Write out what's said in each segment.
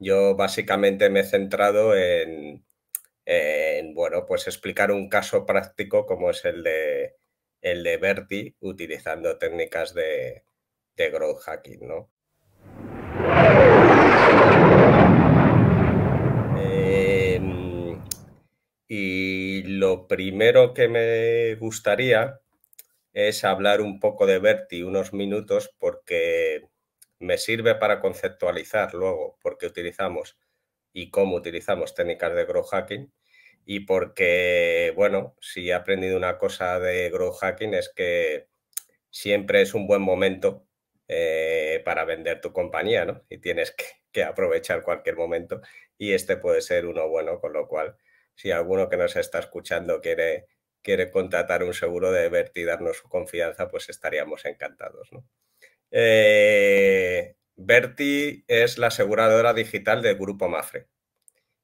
Yo básicamente me he centrado en bueno, pues explicar un caso práctico como es el de Verti utilizando técnicas de growth hacking, ¿no? Y lo primero que me gustaría es hablar un poco de Verti unos minutos porque me sirve para conceptualizar luego por qué utilizamos y cómo utilizamos técnicas de growth hacking y porque, bueno, si he aprendido una cosa de growth hacking es que siempre es un buen momento para vender tu compañía, ¿no? Y tienes que aprovechar cualquier momento y este puede ser uno bueno, con lo cual si alguno que nos está escuchando quiere contratar un seguro de Verti y darnos su confianza, pues estaríamos encantados, ¿no? Verti es la aseguradora digital del grupo Mapfre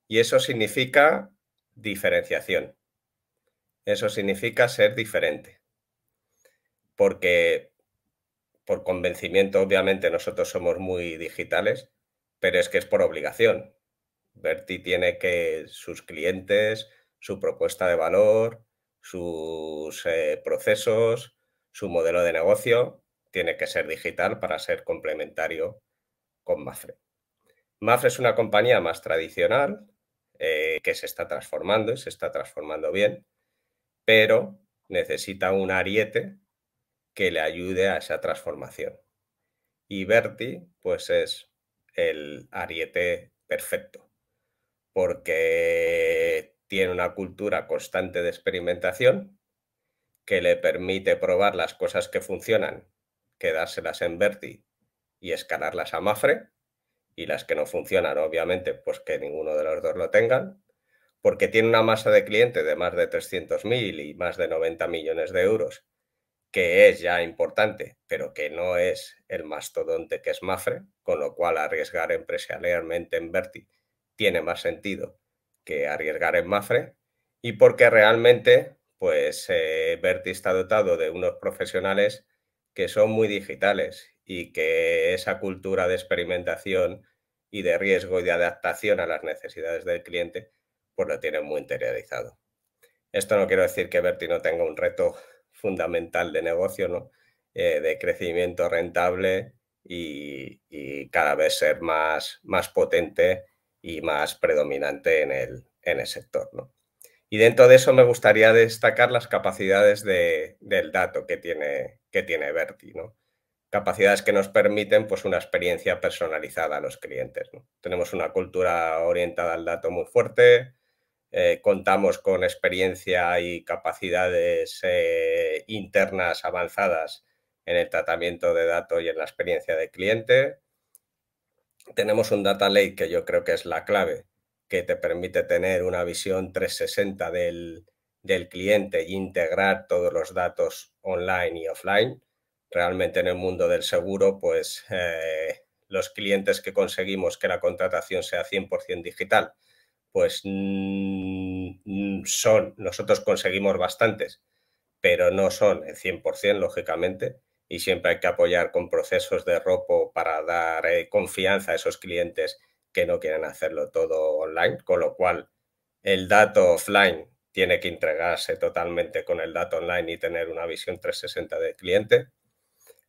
y eso significa diferenciación, eso significa ser diferente, porque por convencimiento obviamente nosotros somos muy digitales, pero es que es por obligación. Verti tiene que sus clientes, su propuesta de valor, sus procesos, su modelo de negocio tiene que ser digital para ser complementario con Mapfre. Mapfre es una compañía más tradicional que se está transformando y se está transformando bien, pero necesita un ariete que le ayude a esa transformación. Y Verti, pues es el ariete perfecto porque tiene una cultura constante de experimentación que le permite probar las cosas que funcionan, quedárselas en Verti y escalarlas a Mapfre, y las que no funcionan, obviamente, pues que ninguno de los dos lo tengan, porque tiene una masa de clientes de más de 300.000 y más de 90 millones de euros, que es ya importante, pero que no es el mastodonte que es Mapfre, con lo cual arriesgar empresarialmente en Verti tiene más sentido que arriesgar en Mapfre, y porque realmente, pues, Verti está dotado de unos profesionales que son muy digitales y que esa cultura de experimentación y de riesgo y de adaptación a las necesidades del cliente, pues lo tienen muy interiorizado. Esto no quiero decir que Verti no tenga un reto fundamental de negocio, ¿no? De crecimiento rentable y cada vez ser más potente y más predominante en el sector, ¿no? Y dentro de eso me gustaría destacar las capacidades del dato que tiene Verti, ¿no? Capacidades que nos permiten pues, una experiencia personalizada a los clientes, ¿no? Tenemos una cultura orientada al dato muy fuerte, contamos con experiencia y capacidades internas avanzadas en el tratamiento de datos y en la experiencia del cliente. Tenemos un data lake que yo creo que es la clave, que te permite tener una visión 360 del cliente e integrar todos los datos online y offline. Realmente en el mundo del seguro, pues los clientes que conseguimos que la contratación sea 100% digital, pues nosotros conseguimos bastantes, pero no son el 100%, lógicamente, y siempre hay que apoyar con procesos de ropo para dar confianza a esos clientes que no quieren hacerlo todo online, con lo cual el dato offline tiene que entregarse totalmente con el dato online y tener una visión 360 del cliente.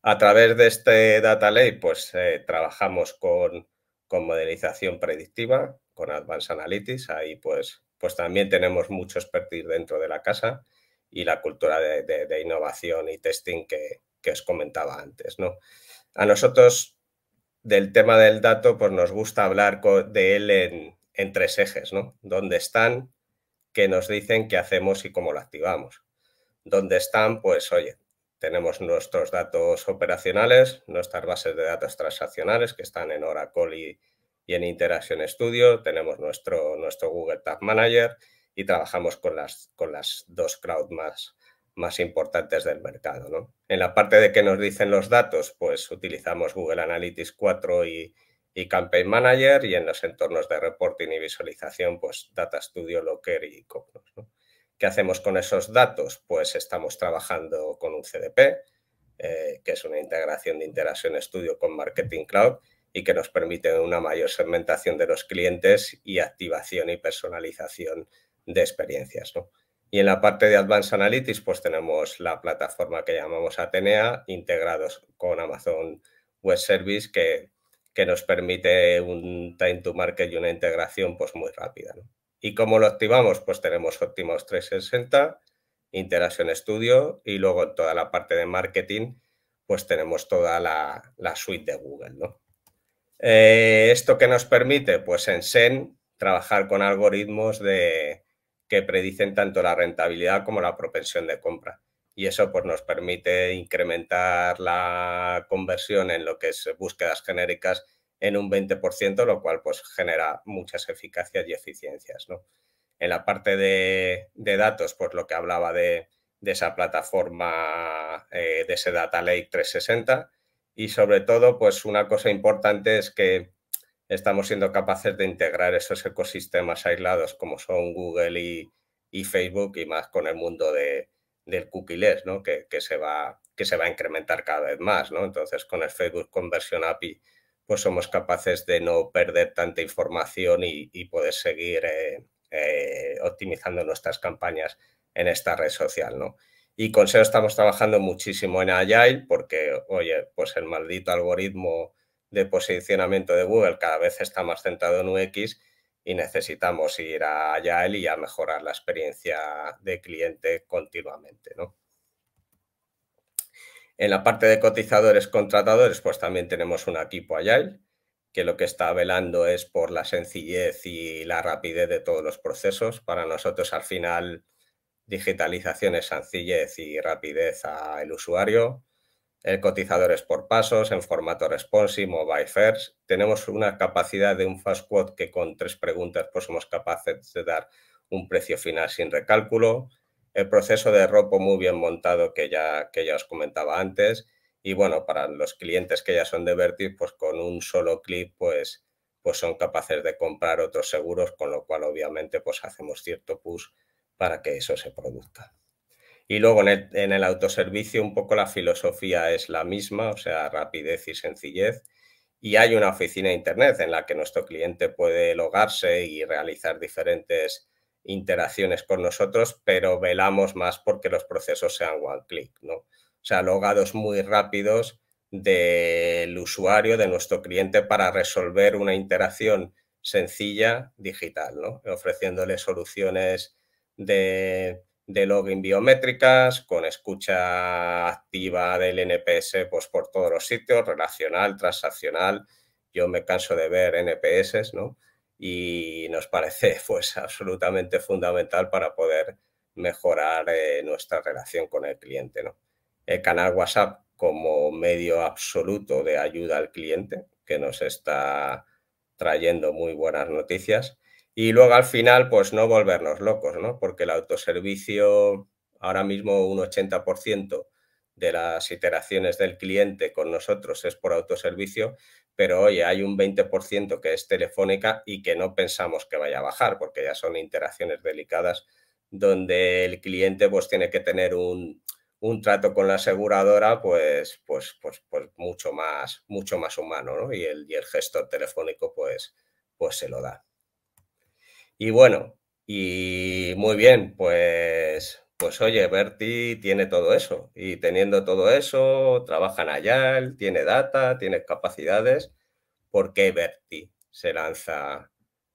A través de este data lake, pues trabajamos con modelización predictiva, con Advanced Analytics, ahí pues también tenemos mucho expertise dentro de la casa y la cultura de innovación y testing que os comentaba antes, ¿no? A nosotros del tema del dato, pues nos gusta hablar de él en tres ejes, ¿no? ¿Dónde están? ¿Qué nos dicen? ¿Qué hacemos? Y cómo lo activamos. ¿Dónde están? Pues, oye, tenemos nuestros datos operacionales, nuestras bases de datos transaccionales que están en Oracle y en Interaction Studio, tenemos nuestro Google Tag Manager y trabajamos con las dos clouds más importantes del mercado, ¿no? En la parte de qué nos dicen los datos, pues utilizamos Google Analytics 4 y Campaign Manager, y en los entornos de reporting y visualización, pues Data Studio, Looker y Cognos, ¿no? ¿Qué hacemos con esos datos? Pues estamos trabajando con un CDP, que es una integración de Interaction Studio con Marketing Cloud, y que nos permiten una mayor segmentación de los clientes y activación y personalización de experiencias, ¿no? Y en la parte de Advanced Analytics, pues tenemos la plataforma que llamamos Atenea, integrados con Amazon Web Service, que nos permite un time to market y una integración pues muy rápida, ¿no? ¿Y cómo lo activamos? Pues tenemos Optimus 360, Interaction Studio y luego en toda la parte de marketing, pues tenemos toda la suite de Google, ¿no? ¿Esto qué nos permite? Pues en SEM trabajar con algoritmos que predicen tanto la rentabilidad como la propensión de compra. Y eso pues nos permite incrementar la conversión en lo que es búsquedas genéricas en un 20%, lo cual pues genera muchas eficacias y eficiencias, ¿no? En la parte de datos, pues lo que hablaba de esa plataforma, de ese Data Lake 360. Y sobre todo, pues una cosa importante es que estamos siendo capaces de integrar esos ecosistemas aislados como son Google y Facebook, y más con el mundo del cookieless, ¿no? que se va a incrementar cada vez más, ¿no? Entonces, con el Facebook Conversion API, pues somos capaces de no perder tanta información y poder seguir optimizando nuestras campañas en esta red social, ¿no? Y con SEO estamos trabajando muchísimo en Agile porque, oye, pues el maldito algoritmo de posicionamiento de Google cada vez está más centrado en UX y necesitamos ir a Agile y a mejorar la experiencia de cliente continuamente, ¿no? En la parte de cotizadores, contratadores, pues también tenemos un equipo Agile que lo que está velando es por la sencillez y la rapidez de todos los procesos. Para nosotros, al final, digitalización es sencillez y rapidez al usuario. El cotizador es por pasos, en formato responsive, mobile first. Tenemos una capacidad de un fast quote que con 3 preguntas pues somos capaces de dar un precio final sin recálculo. El proceso de ropo muy bien montado que ya os comentaba antes. Y bueno, para los clientes que ya son de Verti, pues con un solo clic pues son capaces de comprar otros seguros, con lo cual obviamente pues hacemos cierto push para que eso se produzca. Y luego en el autoservicio un poco la filosofía es la misma, o sea, rapidez y sencillez. Y hay una oficina de internet en la que nuestro cliente puede logarse y realizar diferentes interacciones con nosotros, pero velamos más porque los procesos sean one click, ¿no? O sea, logados muy rápidos del usuario, de nuestro cliente, para resolver una interacción sencilla digital, ¿no? Ofreciéndole soluciones de login biométricas, con escucha activa del NPS pues por todos los sitios, relacional, transaccional. Yo me canso de ver NPS, ¿no? Y nos parece pues absolutamente fundamental para poder mejorar nuestra relación con el cliente, ¿no? El canal WhatsApp como medio absoluto de ayuda al cliente, que nos está trayendo muy buenas noticias. Y luego al final, pues no volvernos locos, ¿no? Porque el autoservicio, ahora mismo un 80% de las iteraciones del cliente con nosotros es por autoservicio, pero oye, hay un 20% que es telefónica y que no pensamos que vaya a bajar, porque ya son interacciones delicadas donde el cliente pues tiene que tener un trato con la aseguradora pues mucho más humano, ¿no? Y el gestor telefónico pues se lo da. Y bueno, y muy bien, pues oye, Verti tiene todo eso. Y teniendo todo eso, trabaja en Agile, tiene data, tiene capacidades. ¿Por qué Verti se lanza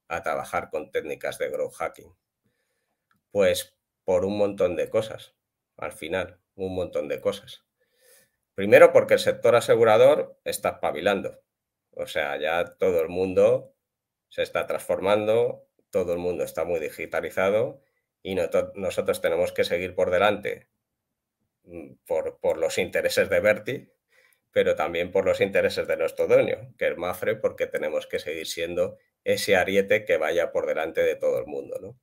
a trabajar con técnicas de Growth Hacking? Pues por un montón de cosas, al final, un montón de cosas. Primero, porque el sector asegurador está espabilando. O sea, ya todo el mundo se está transformando. Todo el mundo está muy digitalizado y nosotros tenemos que seguir por delante por los intereses de Verti, pero también por los intereses de nuestro dueño, que es Mapfre, porque tenemos que seguir siendo ese ariete que vaya por delante de todo el mundo, ¿no?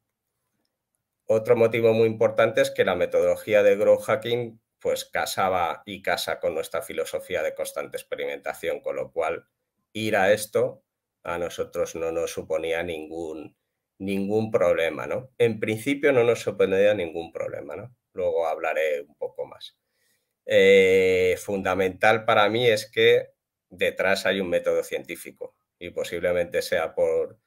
Otro motivo muy importante es que la metodología de Growth Hacking pues casaba y casa con nuestra filosofía de constante experimentación, con lo cual ir a esto a nosotros no nos suponía ningún problema, ¿no? En principio no nos supondría ningún problema, ¿no? Luego hablaré un poco más. Fundamental para mí es que detrás hay un método científico y posiblemente sea por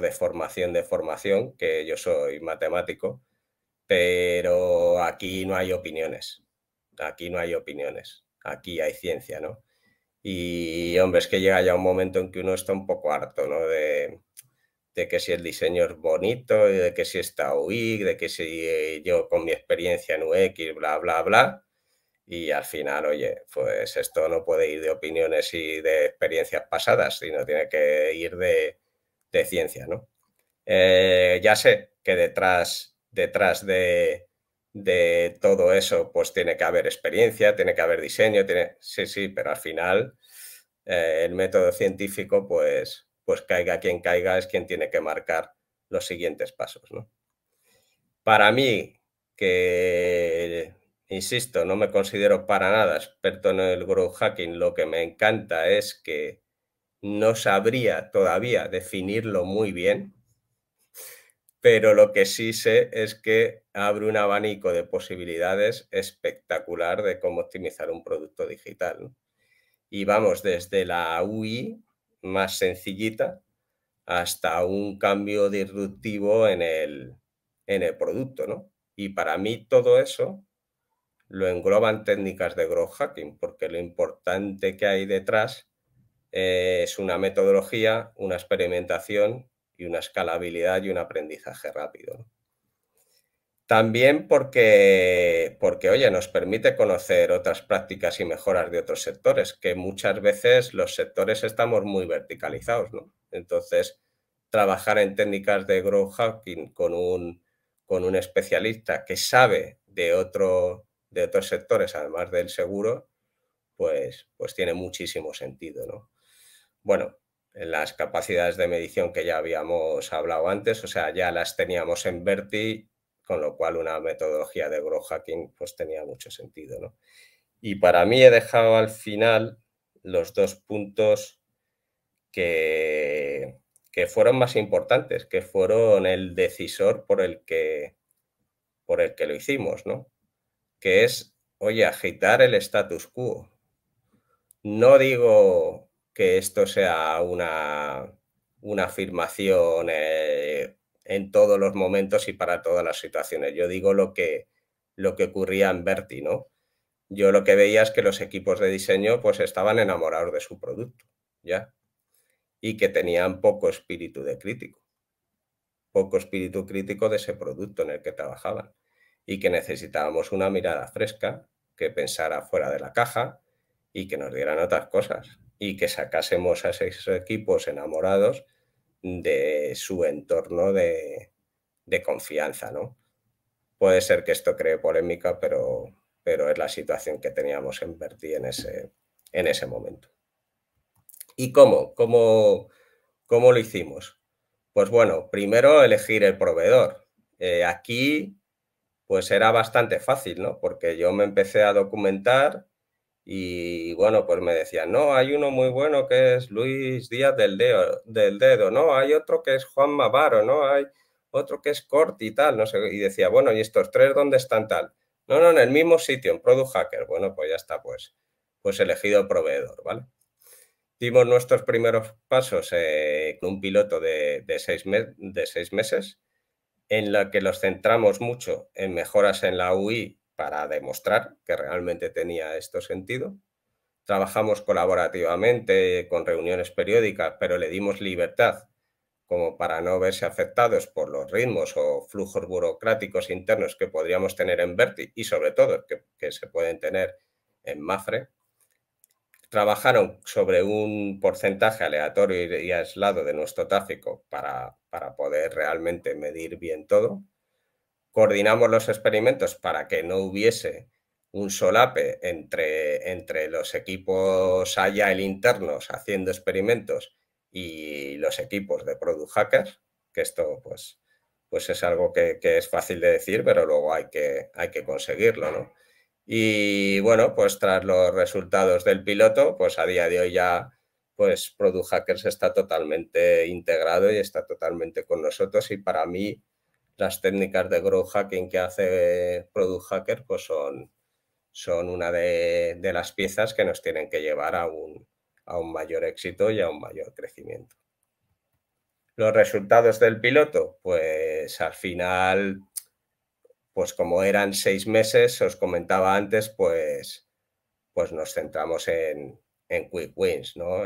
deformación de formación, que yo soy matemático, pero aquí no hay opiniones, aquí no hay opiniones, aquí hay ciencia, ¿no? Y, hombre, es que llega ya un momento en que uno está un poco harto, ¿no? De que si el diseño es bonito, de que si está UI, de que si yo con mi experiencia en UX, bla, bla, bla. Y al final, oye, pues esto no puede ir de opiniones y de experiencias pasadas, sino tiene que ir de ciencia, ¿no? Ya sé que detrás de todo eso, pues tiene que haber experiencia, tiene que haber diseño, tiene... Sí, pero al final el método científico, pues caiga quien caiga, es quien tiene que marcar los siguientes pasos, ¿no? Para mí, que, insisto, no me considero para nada experto en el growth hacking, lo que me encanta es que no sabría todavía definirlo muy bien, pero lo que sí sé es que abre un abanico de posibilidades espectacular de cómo optimizar un producto digital, ¿no? Y vamos desde la UI más sencillita hasta un cambio disruptivo en el producto, ¿no? Y para mí todo eso lo engloban técnicas de growth hacking, porque lo importante que hay detrás es una metodología, una experimentación y una escalabilidad y un aprendizaje rápido, ¿no? También porque, oye, nos permite conocer otras prácticas y mejoras de otros sectores, que muchas veces los sectores estamos muy verticalizados, ¿no? Entonces, trabajar en técnicas de growth hacking con un especialista que sabe de otros sectores, además del seguro, pues tiene muchísimo sentido, ¿no? Bueno, las capacidades de medición que ya habíamos hablado antes, o sea, ya las teníamos en Verti, con lo cual una metodología de growth hacking pues tenía mucho sentido, ¿no? Y para mí he dejado al final los dos puntos que fueron más importantes, que fueron el decisor por el que lo hicimos, ¿no? Que es, oye, agitar el status quo. No digo que esto sea una afirmación en todos los momentos y para todas las situaciones. Yo digo lo que ocurría en Verti, ¿no? Yo lo que veía es que los equipos de diseño pues estaban enamorados de su producto, ¿ya? Y que tenían poco espíritu crítico de ese producto en el que trabajaban y que necesitábamos una mirada fresca, que pensara fuera de la caja y que nos dieran otras cosas, y que sacásemos a esos equipos enamorados de su entorno de confianza, ¿no? Puede ser que esto cree polémica, pero es la situación que teníamos en Verti en ese momento. ¿Y cómo lo hicimos? Pues bueno, primero elegir el proveedor. Aquí pues era bastante fácil, ¿no? Porque yo me empecé a documentar. Y bueno, pues me decían, no, hay uno muy bueno que es Luis Díaz del Dedo, no, hay otro que es Juan Mavaro, no, hay otro que es Corti y tal, no sé, y decía, bueno, ¿y estos tres dónde están tal? No, en el mismo sitio, en Product Hacker. Bueno, pues ya está, pues elegido proveedor, ¿vale? Dimos nuestros primeros pasos con un piloto de seis meses, en la que los centramos mucho en mejoras en la UI, para demostrar que realmente tenía esto sentido. Trabajamos colaborativamente con reuniones periódicas, pero le dimos libertad como para no verse afectados por los ritmos o flujos burocráticos internos que podríamos tener en Verti y sobre todo que se pueden tener en Mapfre. Trabajaron sobre un porcentaje aleatorio y aislado de nuestro tráfico para poder realmente medir bien todo. Coordinamos los experimentos para que no hubiese un solape entre los equipos Agile internos haciendo experimentos y los equipos de Product Hackers, que esto pues es algo que es fácil de decir, pero luego hay que conseguirlo, ¿no? Y bueno, pues tras los resultados del piloto, pues a día de hoy ya pues Product Hackers está totalmente integrado y está totalmente con nosotros, y para mí las técnicas de growth hacking que hace Product Hacker pues son una de las piezas que nos tienen que llevar a un, a un mayor éxito y a un mayor crecimiento. Los resultados del piloto, pues al final, pues como eran 6 meses, os comentaba antes, pues nos centramos en quick wins, ¿no?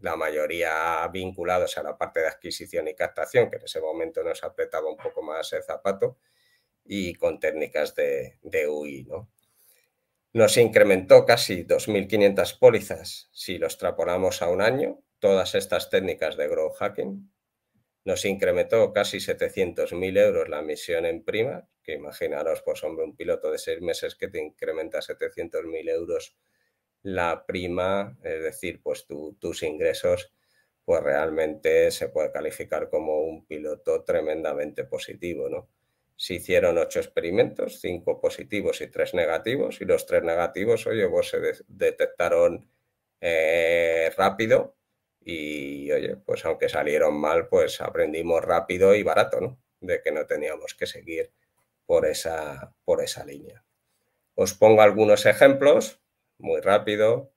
La mayoría vinculados a la parte de adquisición y captación, que en ese momento nos apretaba un poco más el zapato, y con técnicas de UI, ¿no? Nos incrementó casi 2.500 pólizas si lo extrapolamos a un año, todas estas técnicas de growth hacking. Nos incrementó casi 700.000 euros la emisión en prima, que imaginaros, pues hombre, un piloto de 6 meses que te incrementa 700.000 euros la prima, es decir, pues tus ingresos, pues realmente se puede calificar como un piloto tremendamente positivo, ¿no? Se hicieron 8 experimentos, 5 positivos y 3 negativos. Y los 3 negativos, oye, pues se detectaron rápido y, oye, pues aunque salieron mal, pues aprendimos rápido y barato, ¿no? De que no teníamos que seguir por esa línea. Os pongo algunos ejemplos muy rápido.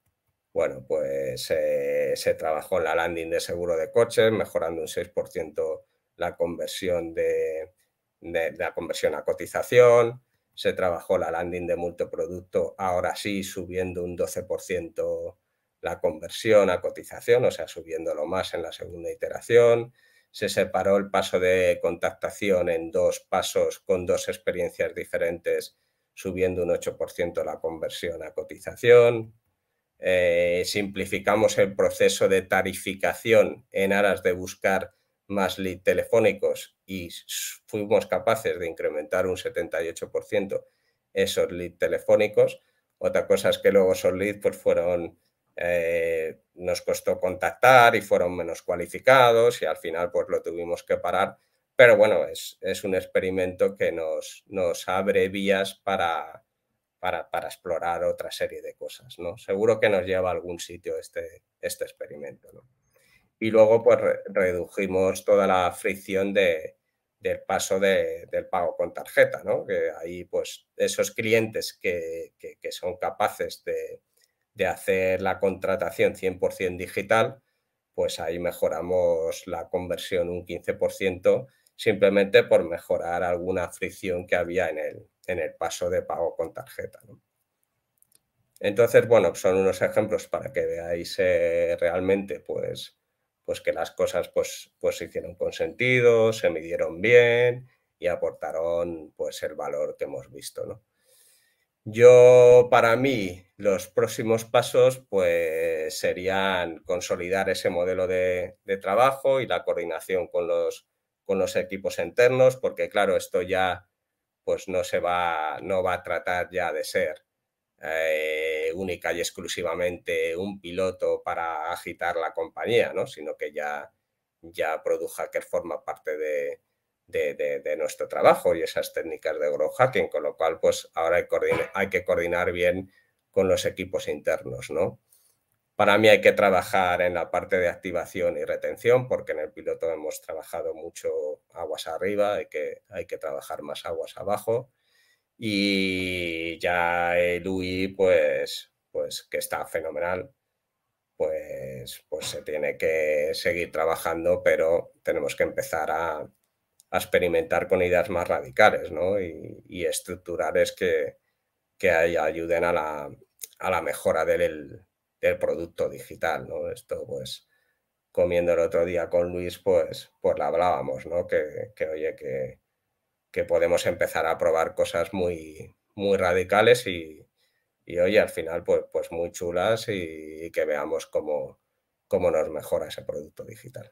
Bueno, pues se trabajó en la landing de seguro de coches, mejorando un 6% la conversión de la conversión a cotización. Se trabajó la landing de multiproducto, ahora sí, subiendo un 12% la conversión a cotización, o sea, subiéndolo más en la segunda iteración. Se separó el paso de contactación en 2 pasos con 2 experiencias diferentes, subiendo un 8% la conversión a cotización. Simplificamos el proceso de tarificación en aras de buscar más lead telefónicos y fuimos capaces de incrementar un 78% esos lead telefónicos. Otra cosa es que luego esos leads pues fueron, nos costó contactar y fueron menos cualificados y al final pues lo tuvimos que parar. Pero bueno, es un experimento que nos abre vías para explorar otra serie de cosas, ¿no? Seguro que nos lleva a algún sitio este experimento, ¿no? Y luego, pues, redujimos toda la fricción del paso del pago con tarjeta, ¿no? Que ahí, pues, esos clientes que son capaces de hacer la contratación 100% digital, pues ahí mejoramos la conversión un 15% simplemente por mejorar alguna fricción que había en el paso de pago con tarjeta, ¿no? Entonces, bueno, son unos ejemplos para que veáis realmente, pues que las cosas pues se hicieron con sentido, se midieron bien y aportaron pues el valor que hemos visto, ¿no? Yo, para mí, los próximos pasos pues serían consolidar ese modelo de trabajo y la coordinación con los equipos internos, porque claro, esto ya pues no va a tratar ya de ser única y exclusivamente un piloto para agitar la compañía, ¿no? Sino que ya Product Hacker forma parte de nuestro trabajo y esas técnicas de growth hacking, con lo cual pues ahora hay que coordinar bien con los equipos internos, ¿no? Para mí hay que trabajar en la parte de activación y retención, porque en el piloto hemos trabajado mucho aguas arriba, hay que trabajar más aguas abajo. Y ya el UI, pues que está fenomenal, pues se tiene que seguir trabajando, pero tenemos que empezar a experimentar con ideas más radicales, ¿no? Y estructurales que ayuden a la mejora del producto digital, ¿no? Esto, pues, comiendo el otro día con Luis, pues lo hablábamos, ¿no? Que oye, que podemos empezar a probar cosas muy, muy radicales y oye, al final, pues muy chulas y que veamos cómo nos mejora ese producto digital.